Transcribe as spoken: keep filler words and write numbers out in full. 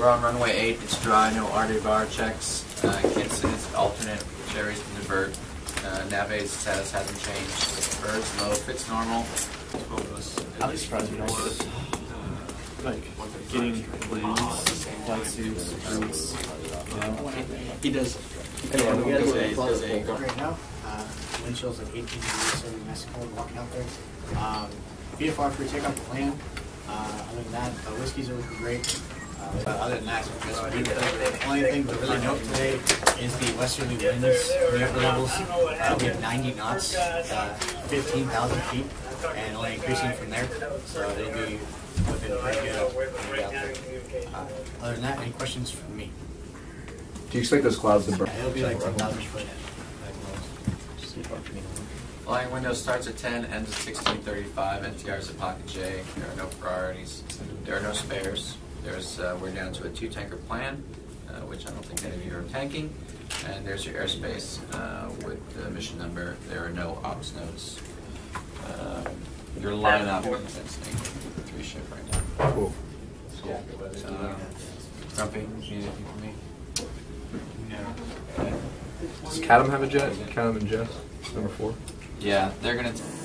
We're on runway eight, it's dry, no R D A checks. Uh, Kids is alternate, Jerry's the divert. Uh, Nave's status hasn't changed. Bird's low, fits normal. I'd be surprised we don't get it. Like, getting blades, flight suits, boots, you know? He does. Anyway, we gotta get a cold right now. Uh, wind chill's like eighteen degrees, so it'll be nice and cold walking out there. Um, B F R for takeoff plan. Uh, other than that, the whiskeys are looking great. Uh, but other than that, it's just beautiful. The only thing to really note today is the westerly winds in the upper levels. Uh, we have ninety knots, uh, fifteen thousand feet, and only increasing from there. So it'll be looking pretty good. Uh, other than that, any questions from me? Do you expect those clouds to burn? Yeah, it'll be like ten thousand foot. Flying window starts at ten, ends at sixteen thirty-five. N T R is a pocket J. There are no priorities. There are no spares. There's, uh, we're down to a two-tanker plan, uh, which I don't think any of you are tanking. And there's your airspace uh, with the mission number. There are no ops notes. Um, your lineup is instinct. Three ship right now. Cool. Cool. So, uh, Grumpy, do you need anything from me? No. Okay. Does Catam have a jet? Catam and Jess, number four? Yeah, they're going to...